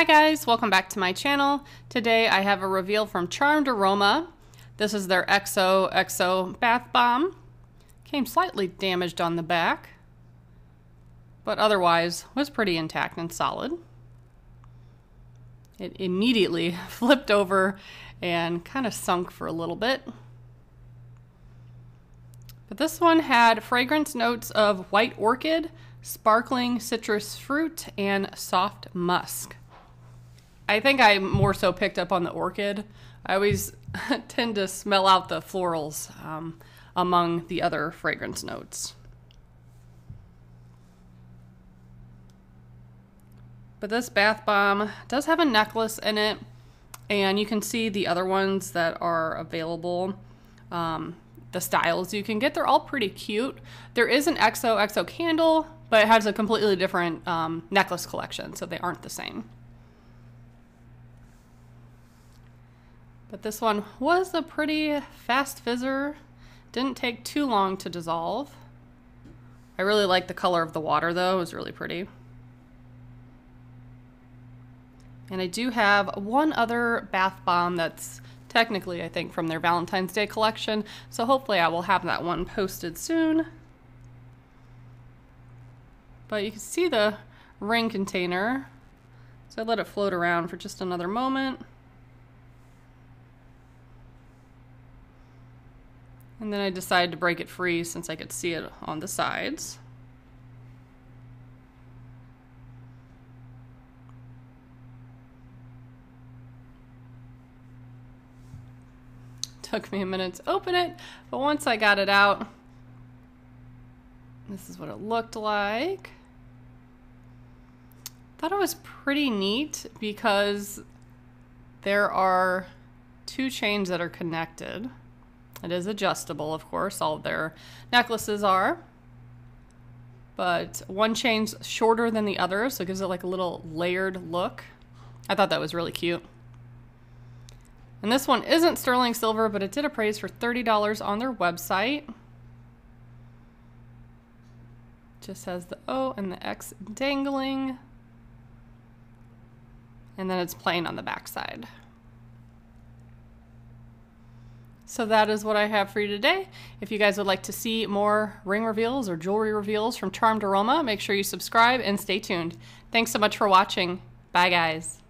Hi guys, welcome back to my channel. Today I have a reveal from Charmed Aroma. This is their XOXO bath bomb. Came slightly damaged on the back, but otherwise was pretty intact and solid. It immediately flipped over and kind of sunk for a little bit. But this one had fragrance notes of white orchid, sparkling citrus fruit, and soft musk. I think I more so picked up on the orchid. I always tend to smell out the florals among the other fragrance notes. But this bath bomb does have a necklace in it, and you can see the other ones that are available. The styles you can get, they're all pretty cute. There is an XOXO candle, but it has a completely different necklace collection, so they aren't the same. But this one was a pretty fast fizzer. Didn't take too long to dissolve. I really like the color of the water though, it was really pretty. And I do have one other bath bomb that's technically, I think, from their Valentine's Day collection. So hopefully I will have that one posted soon. But you can see the ring container. So I let it float around for just another moment. And then I decided to break it free since I could see it on the sides. Took me a minute to open it, but once I got it out, this is what it looked like. Thought it was pretty neat because there are two chains that are connected. It is adjustable, of course, all of their necklaces are. But one chain's shorter than the other, so it gives it like a little layered look. I thought that was really cute. And this one isn't sterling silver, but it did appraise for $30 on their website. Just has the O and the X dangling. And then it's plain on the backside. So that is what I have for you today. If you guys would like to see more ring reveals or jewelry reveals from Charmed Aroma, make sure you subscribe and stay tuned. Thanks so much for watching. Bye guys.